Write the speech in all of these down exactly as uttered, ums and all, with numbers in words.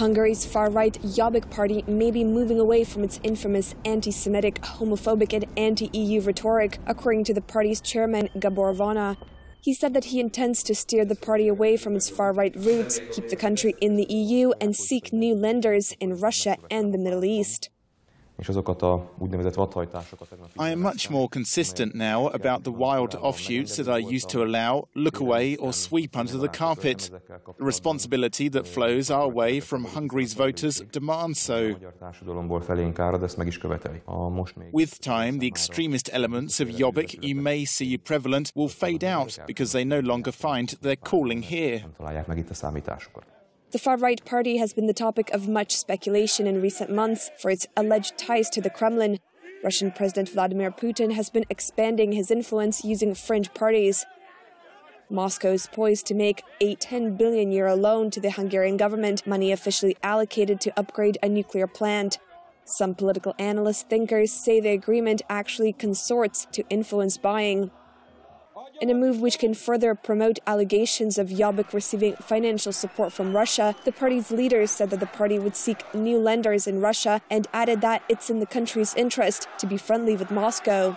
Hungary's far-right Jobbik party may be moving away from its infamous anti-Semitic, homophobic and anti-E U rhetoric, according to the party's chairman, Gabor Vona. He said that he intends to steer the party away from its far-right roots, keep the country in the E U and seek new lenders in Russia and the Middle East. I am much more consistent now about the wild offshoots that I used to allow, look away or sweep under the carpet. The responsibility that flows our way from Hungary's voters demands so. With time, the extremist elements of Jobbik you may see prevalent will fade out because they no longer find their calling here. The far-right party has been the topic of much speculation in recent months for its alleged ties to the Kremlin. Russian President Vladimir Putin has been expanding his influence using fringe parties. Moscow is poised to make a ten billion euro loan to the Hungarian government, money officially allocated to upgrade a nuclear plant. Some political analyst thinkers say the agreement actually consorts to influence buying, in a move which can further promote allegations of Jobbik receiving financial support from Russia. The party's leaders said that the party would seek new lenders in Russia and added that it's in the country's interest to be friendly with Moscow.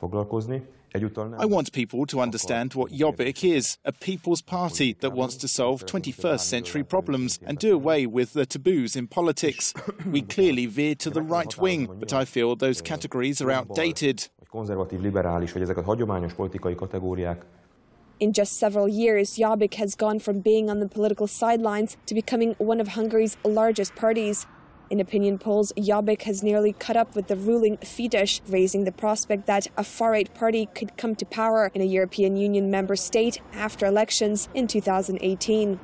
I want people to understand what Jobbik is, a people's party that wants to solve twenty-first century problems and do away with the taboos in politics. We clearly veered to the right wing, but I feel those categories are outdated. In just several years, Jobbik has gone from being on the political sidelines to becoming one of Hungary's largest parties. In opinion polls, Jobbik has nearly caught up with the ruling Fidesz, raising the prospect that a far-right party could come to power in a European Union member state after elections in two thousand eighteen.